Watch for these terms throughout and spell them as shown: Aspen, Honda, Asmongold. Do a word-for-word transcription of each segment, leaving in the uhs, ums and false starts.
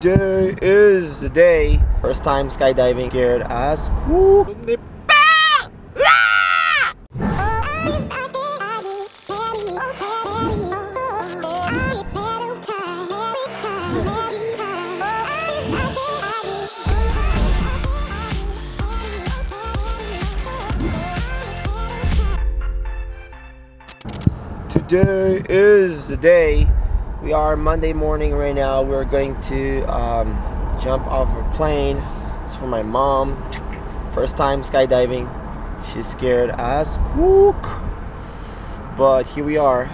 Today is the day. First time skydiving here at Aspen. Today is the day. We are Monday morning right now. We're going to um, jump off a plane. It's for my mom. First time skydiving. She's scared as fuck. But here we are.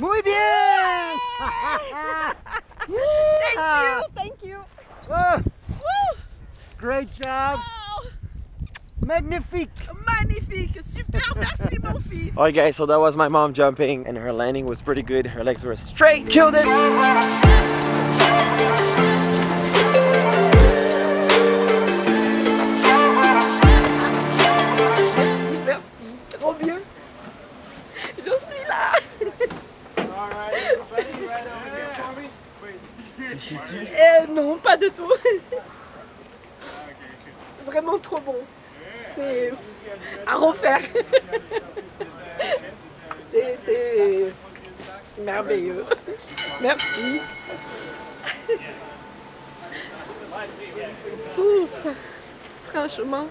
Muy bien! Yeah. Thank you, thank you! Oh. Woo. Great job! Wow. Magnifique! Magnifique! Super, merci mon fils! Alright guys, so that was my mom jumping and her landing was pretty good. Her legs were straight, killed it! Eh non, pas de tout. Vraiment trop bon. C'est à refaire. C'était merveilleux. Merci. Ouf. Franchement,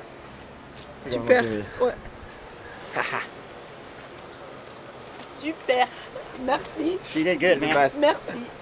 super. Ouais. Super. Merci. She did good, man. Merci.